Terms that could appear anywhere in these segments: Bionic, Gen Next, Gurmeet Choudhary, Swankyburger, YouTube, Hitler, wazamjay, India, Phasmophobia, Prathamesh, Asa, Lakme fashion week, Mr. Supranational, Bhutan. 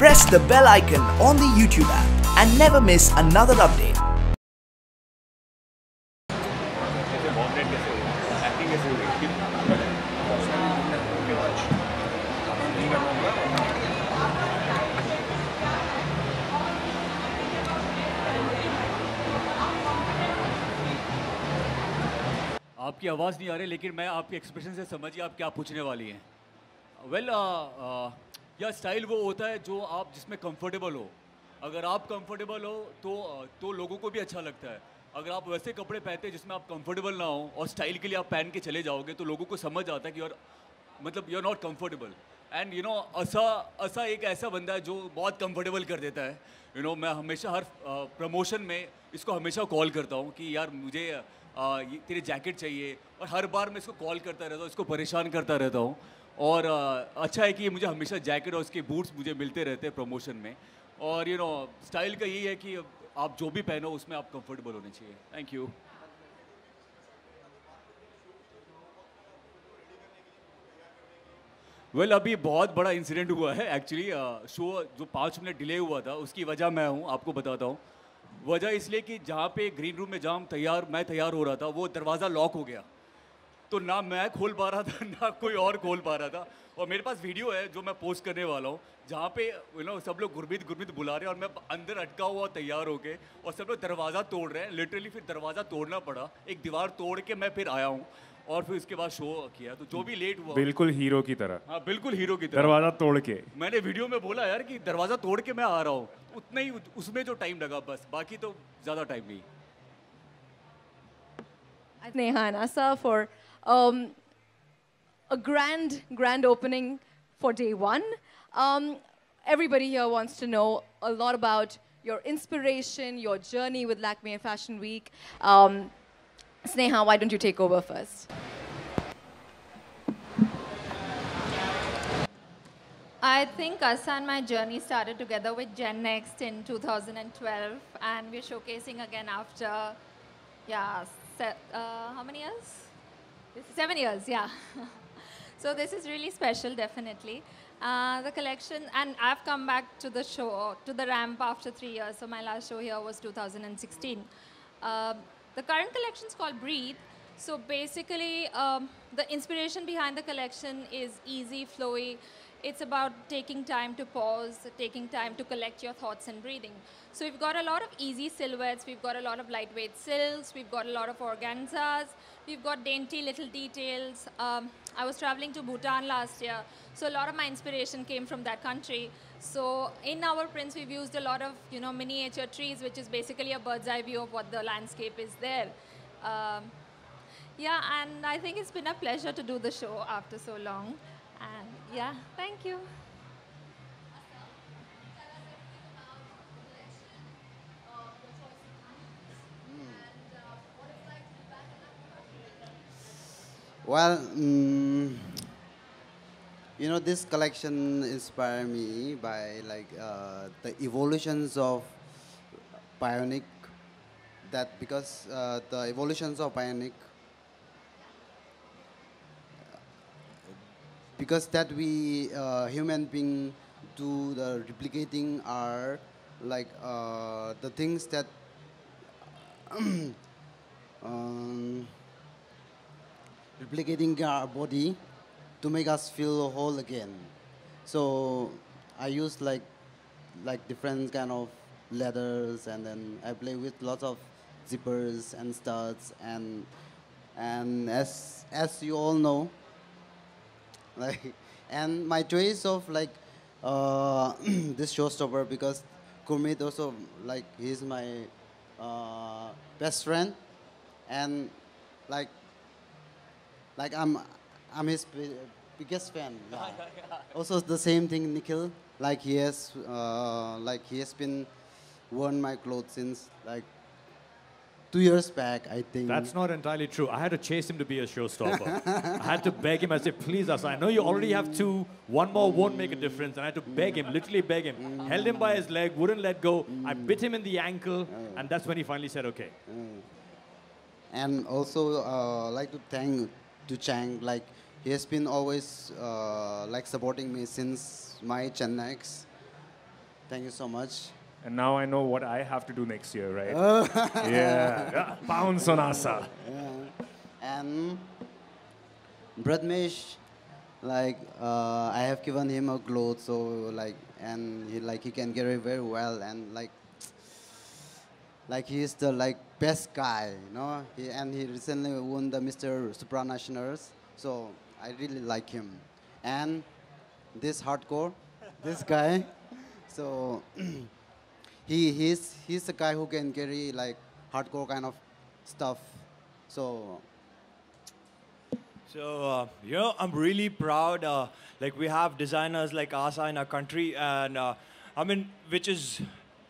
press the bell icon on the YouTube app and never miss another update. आपकी आवाज़ नहीं आ रही, लेकिन मैं आपके एक्सप्रेशन से समझिए आप क्या पूछने वाली हैं। वेल या स्टाइल वो होता है जो आप जिसमें कंफर्टेबल हो। अगर आप कंफर्टेबल हो तो लोगों को भी अच्छा लगता है। अगर आप वैसे कपड़े पहनते हैं जिसमें आप कंफर्टेबल ना हो और स्टाइल के लिए आप पहन के चले जाओगे तो लोगों को समझ आता है कि यार मतलब you are not comfortable. And you know ऐसा एक ऐसा बंदा है जो बहुत कंफर्टेबल कर देता है। यू नो मैं हमेशा हर प्रमोशन में इसको हमेशा कॉल करता हूँ कि यार मुझे तेरी जैकेट चाहिए, और हर बार मैं इसको कॉल करता रहता हूँ, इसको परेशान करता रहता हूँ। और अच्छा है कि मुझे हमेशा जैकेट और उसके बूट्स मुझे मिलते रहते हैं प्रमोशन में। और यू नो स्टाइल का यही है कि आप जो भी पहनो उसमें आप कंफर्टेबल होने चाहिए। Thank you. वेल अभी बहुत बड़ा इंसिडेंट हुआ है एक्चुअली। शो जो 5 मिनट डिले हुआ था उसकी वजह मैं हूँ, आपको बताता हूँ। वजह इसलिए कि जहाँ पे ग्रीन रूम में जाम मैं तैयार हो रहा था, वो दरवाज़ा लॉक हो गया, तो ना मैं खोल पा रहा था ना कोई और खोल पा रहा था। और मेरे पास वीडियो है जो मैं पोस्ट करने वाला हूँ, जहाँ पे यू नो सब लोग गुरमीत गुरमीत बुला रहे हैं और मैं अंदर अटका हुआ तैयार होके, और सब लोग दरवाज़ा तोड़ रहे हैं। लिटरली फिर दरवाज़ा तोड़ना पड़ा, एक दीवार तोड़ के मैं फिर आया हूँ और फिर उसके बाद शो किया। तो जो भी लेट हुआ बिल्कुल हीरो की तरह। हाँ बिल्कुल हीरो की तरह दरवाज़ा तोड़ के। मैंने वीडियो में बोला यार कि दरवाज़ा तोड़ के मैं आ रहा हूँ, उतना ही उसमें जो टाइम लगा बस, बाकी तो ज़्यादा टाइम नहीं। Neha and Asa for a grand opening for day one. Everybody here wants to know a lot about your inspiration, your journey with Lakme Fashion Week. Sneha, why don't you take over first? I think Asa and my journey started together with Gen Next in 2012, and we're showcasing again after, yeah, how many years? 7 years, yeah. So this is really special, definitely. The collection, and I've come back to the show, to the ramp after 3 years. So my last show here was 2016. The current collection is called Breathe. So basically, the inspiration behind the collection is easy, flowy. It's about taking time to pause, taking time to collect your thoughts and breathing. So we've got a lot of easy silhouettes, we've got a lot of lightweight silks, we've got a lot of organzas, we've got dainty little details. I was traveling to Bhutan last year, so a lot of my inspiration came from that country. So in our prints, we've used a lot of miniature trees, which is basically a bird's eye view of what the landscape is there. Yeah, and I think it's been a pleasure to do the show after so long. And yeah, thank you. Well, you know, this collection inspired me by like the evolutions of Bionic. That because the evolutions of Bionic. Because that we human being do the replicating are like the things that replicating our body to make us feel whole again. So I use like different kind of leathers, and then I play with lots of zippers and studs, and as you all know. Like, and my choice of like this showstopper, because Gurmeet also like he's my best friend, and like I'm his biggest fan. Yeah. Also the same thing, Nikhil. Like he has been worn my clothes since like 2 years back, I think. That's not entirely true. I had to chase him to be a showstopper. I had to beg him. I said, please, Asa, I know you already have two. One more won't make a difference. And I had to beg him, literally beg him. Held him by his leg, wouldn't let go. I bit him in the ankle. And that's when he finally said, okay. And also, I'd like to thank Duchang. Like, he has been always like supporting me since my Gen Next. Thank you so much. And now I know what I have to do next year, right? Oh. Yeah. Bounce on Asa. Yeah. And Prathamesh, like, I have given him a cloth, so, like, and he can carry very well, and, like, he is the, like, best guy, you know? He recently won the Mr. Supranationals, so I really like him. And this hardcore, this guy, so he's the guy who can carry, like, hardcore kind of stuff, so... So, you know, I'm really proud, like, we have designers like Asa in our country, and, I mean, which is,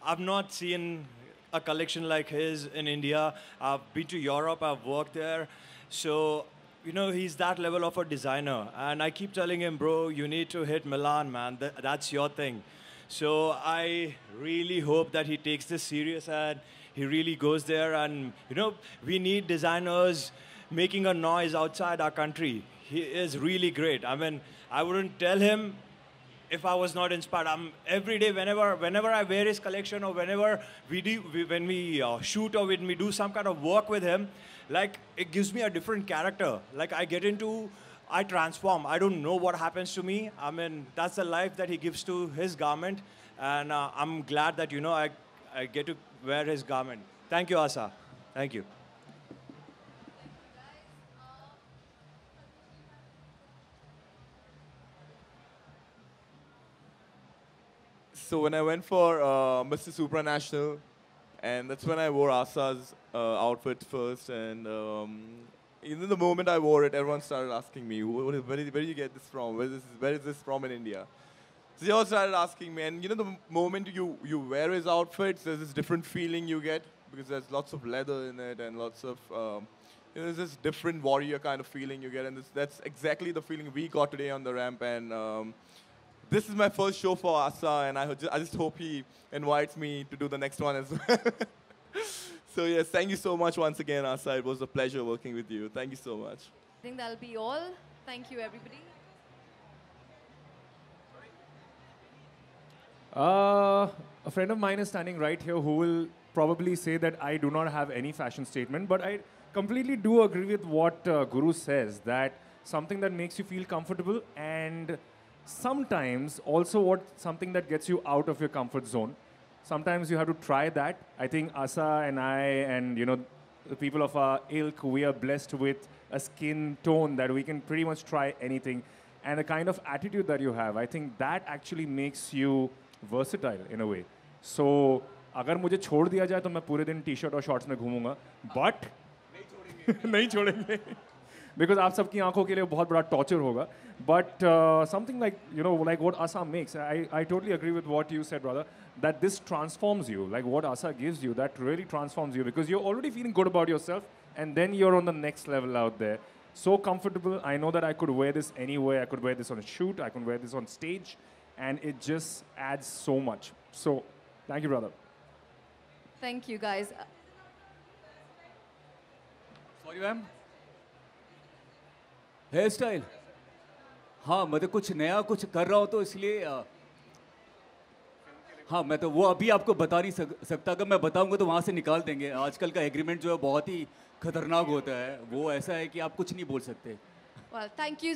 I've not seen a collection like his in India. I've been to Europe, I've worked there, so, you know, he's that level of a designer, and I keep telling him, bro, you need to hit Milan, man, that's your thing. So, I really hope that he takes this serious, and he really goes there, and, you know, we need designers making a noise outside our country. He is really great. I mean, I wouldn't tell him if I was not inspired. Every day, whenever I wear his collection or whenever we do, when we shoot or when we do some kind of work with him, like, it gives me a different character. Like, I transform. I don't know what happens to me. I mean, that's the life that he gives to his garment. And I'm glad that, you know, I get to wear his garment. Thank you, Asa. Thank you. So when I went for Mr. Supranational, and that's when I wore Asa's outfit first, and even the moment I wore it, everyone started asking me, where did you get this from? Where is this from in India? So they all started asking me, and you know, the moment you wear his outfits, there's this different feeling you get, because there's lots of leather in it, and lots of, you know, there's this different warrior kind of feeling you get, and that's exactly the feeling we got today on the ramp, and... This is my first show for Asa, and I just hope he invites me to do the next one as well. So yes, thank you so much once again, Asa. It was a pleasure working with you. Thank you so much. I think that'll be all. Thank you, everybody. A friend of mine is standing right here who will probably say that I do not have any fashion statement, but I completely do agree with what Guru says, that something that makes you feel comfortable and... sometimes also something that gets you out of your comfort zone. Sometimes you have to try that. I think Asa and I and, you know, the people of our ilk, we are blessed with a skin tone that we can pretty much try anything. And the kind of attitude that you have, I think that actually makes you versatile in a way. So, agar mujhe chhod diya jaye, to main pure din t-shirt aur shorts mein ghoomunga. But, nahi chhodenge. Because aap sabki aankhon ke liye bahut bada torture hoga. But something like, you know, like what Asa makes, I totally agree with what you said, brother, that this transforms you, like what Asa gives you, that really transforms you, because you're already feeling good about yourself, and then you're on the next level out there. So comfortable. I know that I could wear this anywhere. I could wear this on a shoot. I could wear this on stage, and it just adds so much. So thank you, brother. Thank you, guys. Sorry, ma'am. Hairstyle. हाँ, मैं तो कुछ नया कुछ कर रहा हूँ, तो इसलिए हाँ, मैं तो वो अभी आपको बता नहीं सकता। अगर मैं बताऊँगा तो वहाँ से निकाल देंगे। आजकल का एग्रीमेंट जो है बहुत ही खतरनाक होता है, वो ऐसा है कि आप कुछ नहीं बोल सकते। Well, thank you,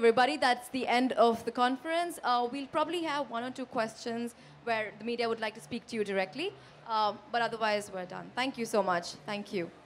everybody. That's the end of the conference. We'll probably have one or two questions where the media would like to speak to you directly, but otherwise we're done. Thank you so much. Thank you.